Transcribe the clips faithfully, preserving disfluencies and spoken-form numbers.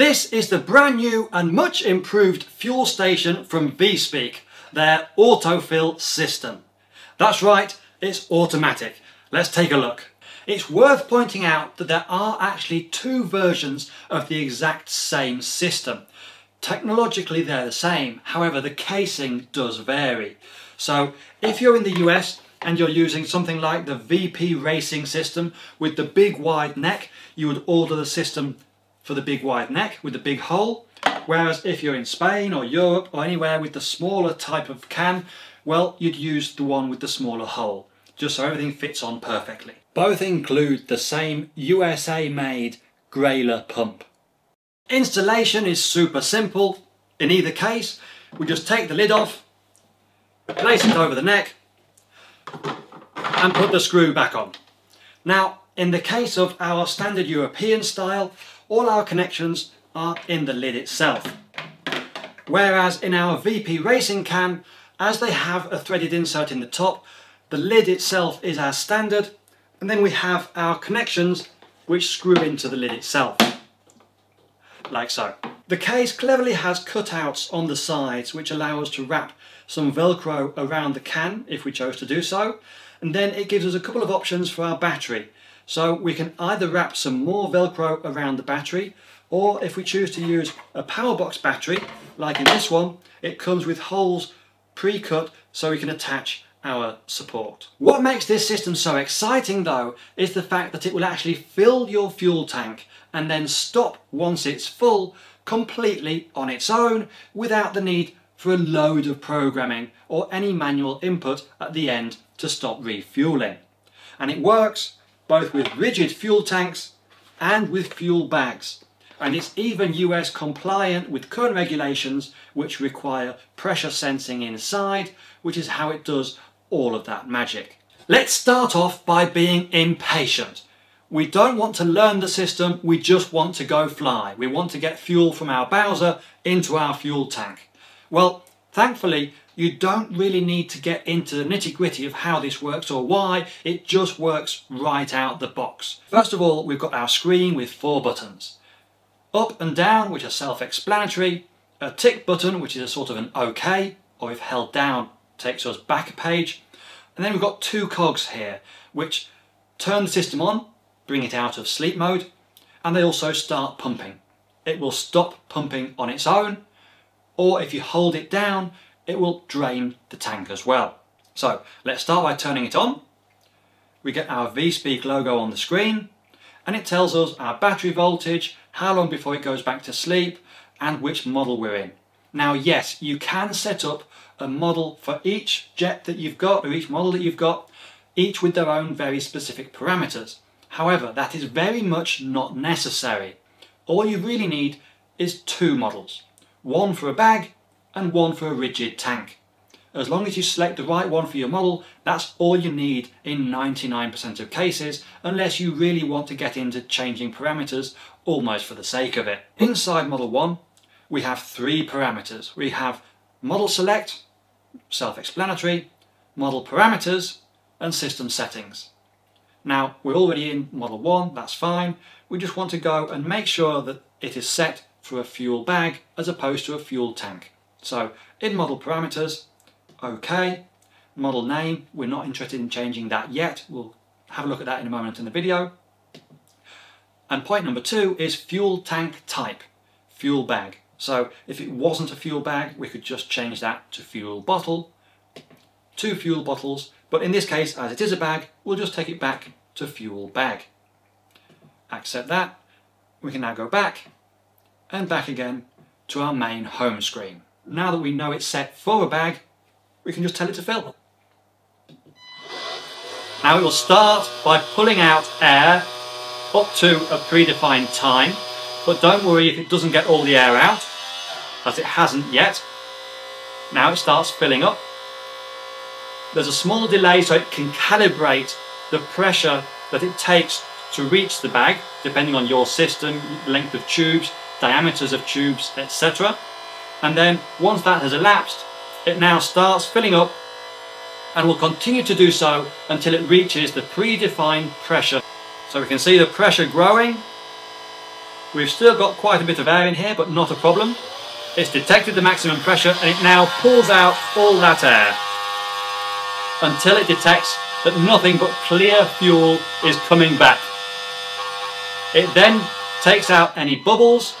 This is the brand new and much improved fuel station from VSpeak, their AutoFill system. That's right, it's automatic. Let's take a look. It's worth pointing out that there are actually two versions of the exact same system. Technologically they're the same, however the casing does vary. So if you're in the U S and you're using something like the V P Racing system with the big wide neck, you would order the system for the big wide neck with the big hole. Whereas if you're in Spain or Europe or anywhere with the smaller type of can, well, you'd use the one with the smaller hole, just so everything fits on perfectly. Both include the same U S A-made Grayler pump. Installation is super simple. In either case, we just take the lid off, place it over the neck, and put the screw back on. Now, in the case of our standard European style, all our connections are in the lid itself. Whereas in our V P Racing can, as they have a threaded insert in the top, the lid itself is as standard, and then we have our connections which screw into the lid itself, like so. The case cleverly has cutouts on the sides which allow us to wrap some Velcro around the can if we chose to do so, and then it gives us a couple of options for our battery. So we can either wrap some more Velcro around the battery, or if we choose to use a power box battery, like in this one, it comes with holes pre-cut so we can attach our support. What makes this system so exciting though is the fact that it will actually fill your fuel tank and then stop once it's full completely on its own without the need for a load of programming or any manual input at the end to stop refueling. And it works both with rigid fuel tanks and with fuel bags. And it's even U S compliant with current regulations which require pressure sensing inside, which is how it does all of that magic. Let's start off by being impatient. We don't want to learn the system, we just want to go fly. We want to get fuel from our Bowser into our fuel tank. Well, thankfully, you don't really need to get into the nitty-gritty of how this works or why, it just works right out the box. First of all, we've got our screen with four buttons. Up and down, which are self-explanatory, a tick button, which is a sort of an OK, or if held down, takes us back a page. And then we've got two cogs here, which turn the system on, bring it out of sleep mode, and they also start pumping. It will stop pumping on its own, or if you hold it down, it will drain the tank as well. So let's start by turning it on. We get our VSpeak logo on the screen, and it tells us our battery voltage, how long before it goes back to sleep, and which model we're in. Now yes, you can set up a model for each jet that you've got, or each model that you've got, each with their own very specific parameters. However, that is very much not necessary. All you really need is two models, one for a bag and one for a rigid tank. As long as you select the right one for your model, that's all you need in ninety-nine percent of cases, unless you really want to get into changing parameters almost for the sake of it. Inside Model one, we have three parameters. We have Model Select, self-explanatory, Model Parameters, and System Settings. Now, we're already in Model one, that's fine. We just want to go and make sure that it is set for a fuel bag as opposed to a fuel tank. So, in Model Parameters, OK, model name, we're not interested in changing that yet. We'll have a look at that in a moment in the video. And point number two is fuel tank type, fuel bag. So if it wasn't a fuel bag, we could just change that to fuel bottle, two fuel bottles. But in this case, as it is a bag, we'll just take it back to fuel bag. Accept that. We can now go back and back again to our main home screen. Now that we know it's set for a bag, we can just tell it to fill. Now it will start by pulling out air up to a predefined time, but don't worry if it doesn't get all the air out, as it hasn't yet. Now it starts filling up. There's a small delay so it can calibrate the pressure that it takes to reach the bag, depending on your system, length of tubes, diameters of tubes, et cetera. And then once that has elapsed, it now starts filling up and will continue to do so until it reaches the predefined pressure. So we can see the pressure growing We've still got quite a bit of air in here, but not a problem. It's detected the maximum pressure and it now pulls out all that air until it detects that nothing but clear fuel is coming back. It then takes out any bubbles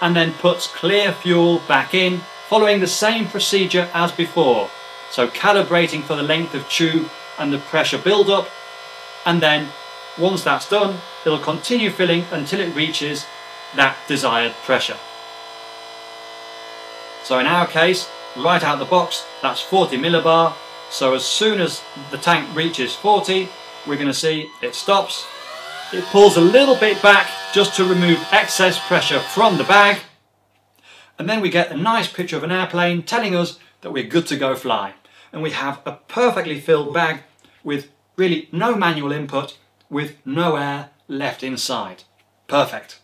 and then puts clear fuel back in, following the same procedure as before. So calibrating for the length of tube and the pressure build-up, and then once that's done, it'll continue filling until it reaches that desired pressure. So in our case, right out the box, that's forty millibar. So as soon as the tank reaches forty, we're going to see it stops. It pulls a little bit back just to remove excess pressure from the bag, and then we get a nice picture of an airplane telling us that we're good to go fly, and we have a perfectly filled bag with really no manual input, with no air left inside. Perfect.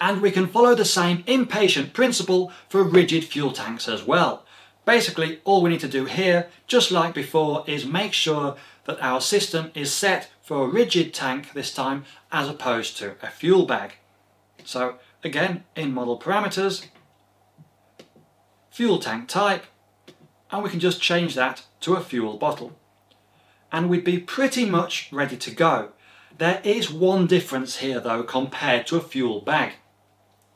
And we can follow the same impatient principle for rigid fuel tanks as well. Basically, all we need to do here, just like before, is make sure that our system is set for a rigid tank this time as opposed to a fuel bag. So again, in model parameters, fuel tank type, and we can just change that to a fuel bottle. And we'd be pretty much ready to go. There is one difference here though compared to a fuel bag.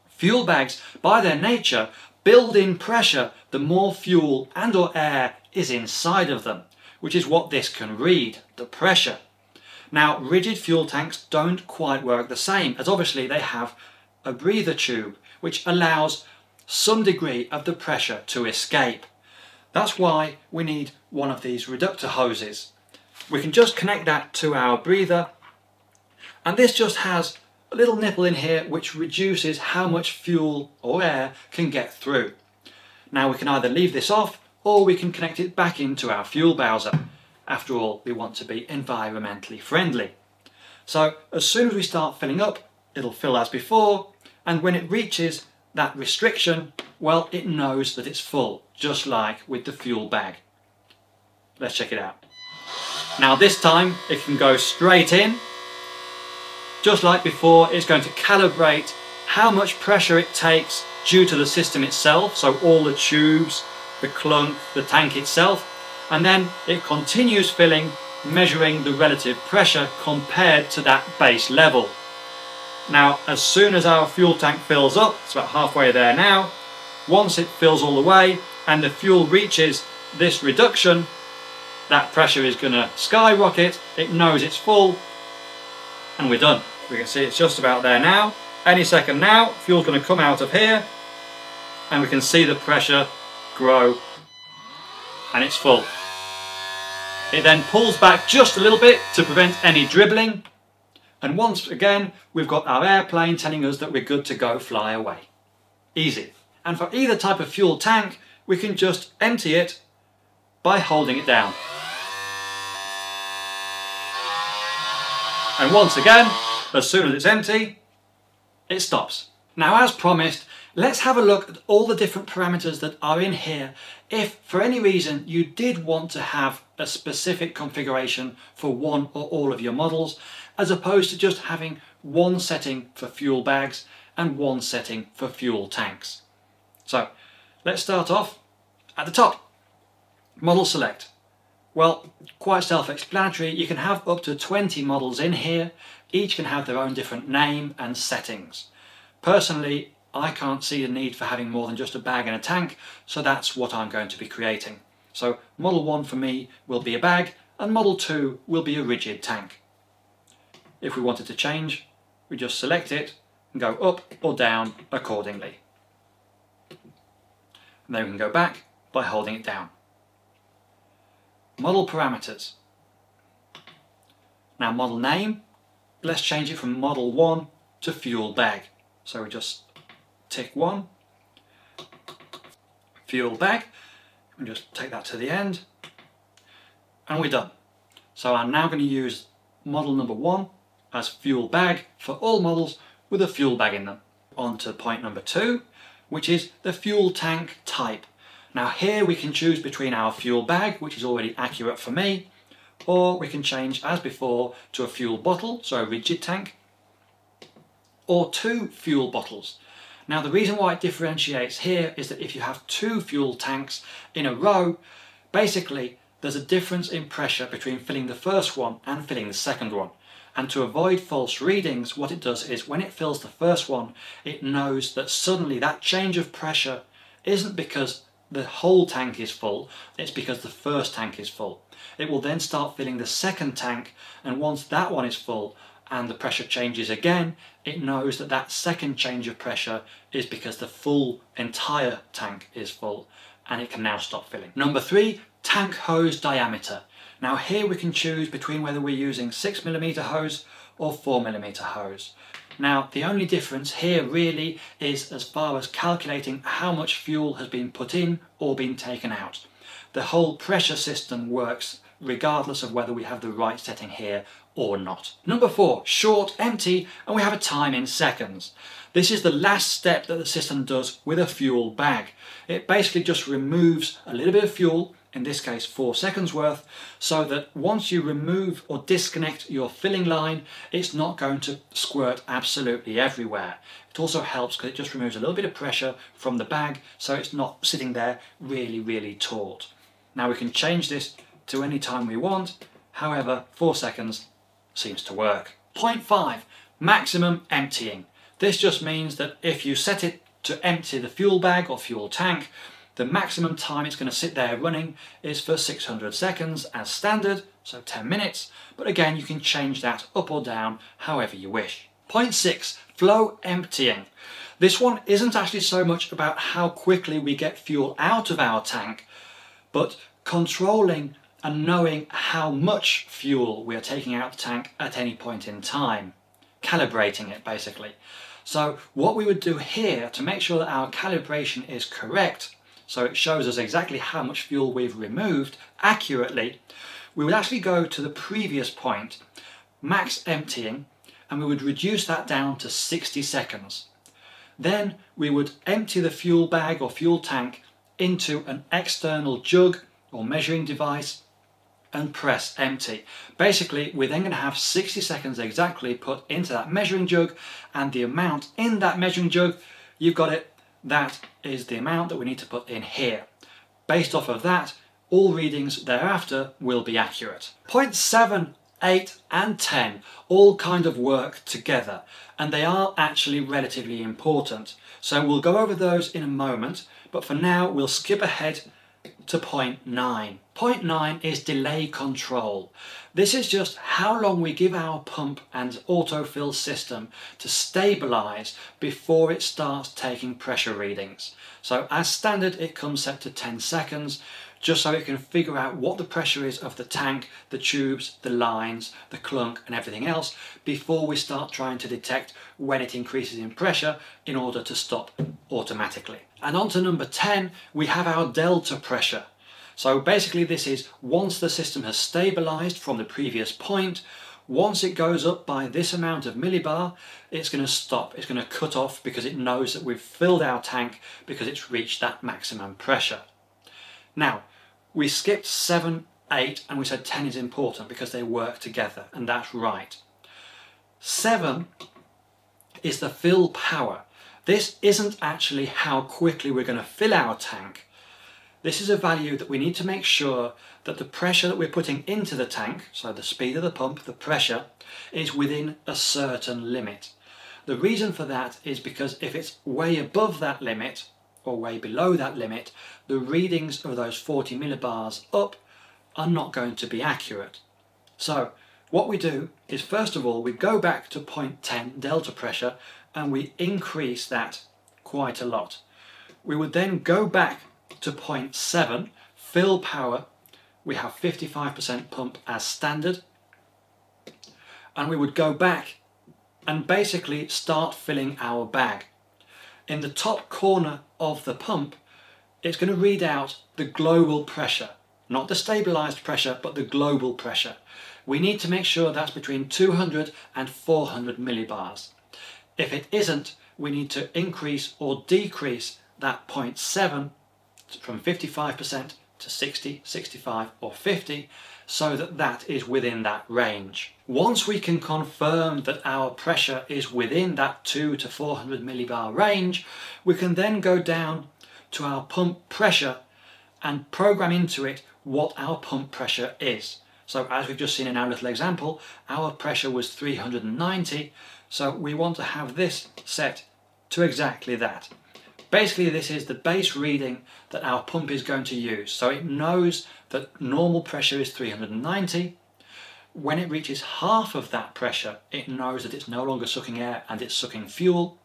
Fuel bags, by their nature, build in pressure the more fuel and or air is inside of them, which is what this can read, the pressure. Now, rigid fuel tanks don't quite work the same, as obviously they have a breather tube, which allows some degree of the pressure to escape. That's why we need one of these reductor hoses. We can just connect that to our breather, and this just has a little nipple in here which reduces how much fuel or air can get through. Now we can either leave this off or we can connect it back into our fuel Bowser. After all, we want to be environmentally friendly. So as soon as we start filling up, it'll fill as before, and when it reaches that restriction, well, it knows that it's full, just like with the fuel bag. Let's check it out. Now this time it can go straight in. Just like before, it's going to calibrate how much pressure it takes due to the system itself, so all the tubes, the clunk, the tank itself, and then it continues filling, measuring the relative pressure compared to that base level. Now, as soon as our fuel tank fills up, it's about halfway there now, once it fills all the way and the fuel reaches this reduction, that pressure is going to skyrocket, it knows it's full, and we're done. We can see it's just about there now. Any second now, fuel's going to come out of here, and we can see the pressure grow, and it's full. It then pulls back just a little bit to prevent any dribbling, and once again we've got our airplane telling us that we're good to go fly away. Easy. And for either type of fuel tank, we can just empty it by holding it down. And once again, as soon as it's empty, it stops. Now, as promised, let's have a look at all the different parameters that are in here if for any reason you did want to have a specific configuration for one or all of your models, as opposed to just having one setting for fuel bags and one setting for fuel tanks. So let's start off at the top. Model select. Well, quite self-explanatory, you can have up to twenty models in here, each can have their own different name and settings. Personally, I can't see the need for having more than just a bag and a tank, so that's what I'm going to be creating. So model one for me will be a bag, and model two will be a rigid tank. If we wanted to change, we just select it and go up or down accordingly. And then we can go back by holding it down. Model parameters. Now model name, let's change it from model one to fuel bag. So we just tick one, fuel bag, and just take that to the end, and we're done. So I'm now going to use model number one as fuel bag for all models with a fuel bag in them. On to point number two, which is the fuel tank type. Now here we can choose between our fuel bag, which is already accurate for me, or we can change as before to a fuel bottle, so a rigid tank, or two fuel bottles. Now the reason why it differentiates here is that if you have two fuel tanks in a row, basically there's a difference in pressure between filling the first one and filling the second one. And to avoid false readings, what it does is when it fills the first one, it knows that suddenly that change of pressure isn't because the whole tank is full, it's because the first tank is full. It will then start filling the second tank, and once that one is full and the pressure changes again, it knows that that second change of pressure is because the full entire tank is full, and it can now stop filling. Number three, tank hose diameter. Now here we can choose between whether we're using six millimeter hose or four millimeter hose. Now the only difference here really is as far as calculating how much fuel has been put in or been taken out. The whole pressure system works regardless of whether we have the right setting here or not. Number four, short empty, and we have a time in seconds. This is the last step that the system does with a fuel bag. It basically just removes a little bit of fuel, in this case four seconds worth, so that once you remove or disconnect your filling line, it's not going to squirt absolutely everywhere. It also helps because it just removes a little bit of pressure from the bag, so it's not sitting there really, really taut. Now we can change this to any time we want, however, four seconds seems to work. Point five, maximum emptying. This just means that if you set it to empty the fuel bag or fuel tank, the maximum time it's going to sit there running is for six hundred seconds as standard, so ten minutes, but again you can change that up or down however you wish. Point six, flow emptying. This one isn't actually so much about how quickly we get fuel out of our tank, but controlling and knowing how much fuel we are taking out of the tank at any point in time. Calibrating it basically. So what we would do here to make sure that our calibration is correct, so it shows us exactly how much fuel we've removed accurately, we would actually go to the previous point, max emptying, and we would reduce that down to sixty seconds. Then we would empty the fuel bag or fuel tank into an external jug or measuring device and press empty. Basically, we're then going to have sixty seconds exactly put into that measuring jug, and the amount in that measuring jug, you've got it, that is the amount that we need to put in here. Based off of that, all readings thereafter will be accurate. Points seven, eight and ten all kind of work together, and they are actually relatively important. So we'll go over those in a moment, but for now we'll skip ahead to point nine. Point nine is delay control. This is just how long we give our pump and autofill system to stabilize before it starts taking pressure readings. So as standard it comes set to ten seconds, just so it can figure out what the pressure is of the tank, the tubes, the lines, the clunk and everything else before we start trying to detect when it increases in pressure in order to stop automatically. And on to number ten, we have our delta pressure. So basically this is once the system has stabilized from the previous point, once it goes up by this amount of millibar, it's going to stop, it's going to cut off because it knows that we've filled our tank because it's reached that maximum pressure. Now, we skipped seven, eight, and we said ten is important because they work together, and that's right. seven is the fill power. This isn't actually how quickly we're going to fill our tank. This is a value that we need to make sure that the pressure that we're putting into the tank, so the speed of the pump, the pressure, is within a certain limit. The reason for that is because if it's way above that limit, or way below that limit, the readings of those forty millibars up are not going to be accurate. So what we do is, first of all, we go back to point ten delta pressure and we increase that quite a lot. We would then go back to point seven fill power, we have fifty-five percent pump as standard, and we would go back and basically start filling our bag. In the top corner of the pump, it's going to read out the global pressure, not the stabilized pressure, but the global pressure. We need to make sure that's between two hundred and four hundred millibars. If it isn't, we need to increase or decrease that point seven from fifty-five percent to sixty, sixty-five or fifty, so that that is within that range. Once we can confirm that our pressure is within that two to four hundred millibar range, we can then go down to our pump pressure and program into it what our pump pressure is. So as we've just seen in our little example, our pressure was three hundred ninety, so we want to have this set to exactly that. Basically, this is the base reading that our pump is going to use. So it knows that normal pressure is three hundred ninety. When it reaches half of that pressure, it knows that it's no longer sucking air and it's sucking fuel.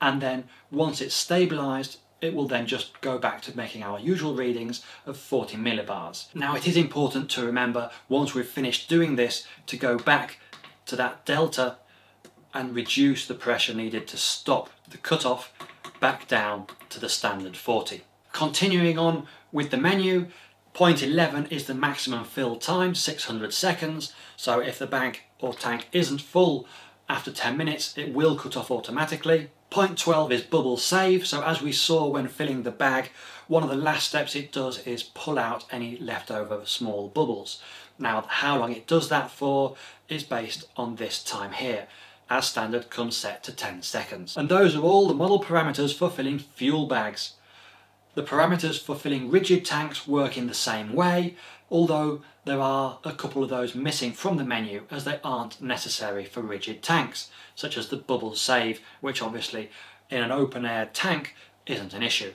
And then once it's stabilized, it will then just go back to making our usual readings of forty millibars. Now, it is important to remember, once we've finished doing this, to go back to that delta and reduce the pressure needed to stop the cutoff back down to the standard forty. Continuing on with the menu, point eleven is the maximum fill time, six hundred seconds. So if the bag or tank isn't full after ten minutes, it will cut off automatically. Point twelve is bubble save. So as we saw when filling the bag, one of the last steps it does is pull out any leftover small bubbles. Now, how long it does that for is based on this time here. As standard, comes set to ten seconds. And those are all the model parameters for filling fuel bags. The parameters for filling rigid tanks work in the same way, although there are a couple of those missing from the menu as they aren't necessary for rigid tanks, such as the bubble save, which obviously in an open air tank isn't an issue.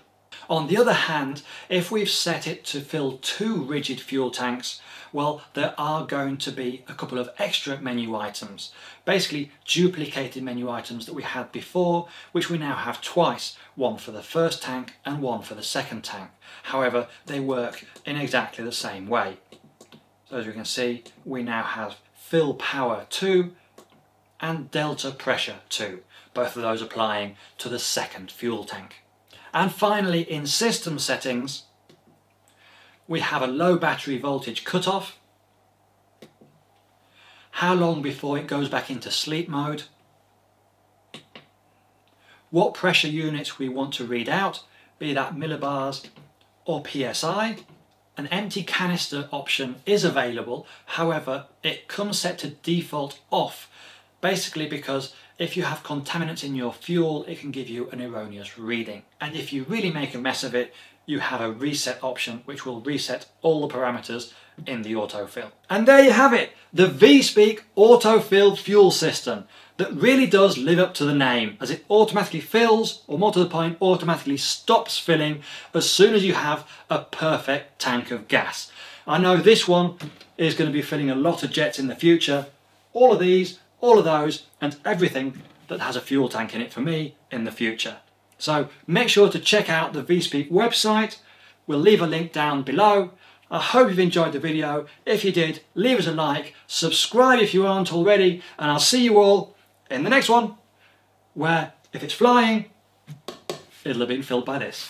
On the other hand, if we've set it to fill two rigid fuel tanks, well, there are going to be a couple of extra menu items, basically duplicated menu items that we had before, which we now have twice, one for the first tank and one for the second tank. However, they work in exactly the same way. So as you can see, we now have fill power two and delta pressure two, both of those applying to the second fuel tank. And finally, in system settings, we have a low battery voltage cutoff, how long before it goes back into sleep mode, what pressure units we want to read out, be that millibars or P S I. An empty canister option is available, however, it comes set to default off, basically because if you have contaminants in your fuel, it can give you an erroneous reading. And if you really make a mess of it, you have a reset option, which will reset all the parameters in the autofill. And there you have it, the VSpeak autofill fuel system that really does live up to the name, as it automatically fills, or more to the point, automatically stops filling as soon as you have a perfect tank of gas. I know this one is going to be filling a lot of jets in the future, all of these, all of those, and everything that has a fuel tank in it for me in the future. So make sure to check out the VSpeak website. We'll leave a link down below. I hope you've enjoyed the video. If you did, leave us a like, subscribe if you aren't already, and I'll see you all in the next one, where if it's flying, it'll have been filled by this.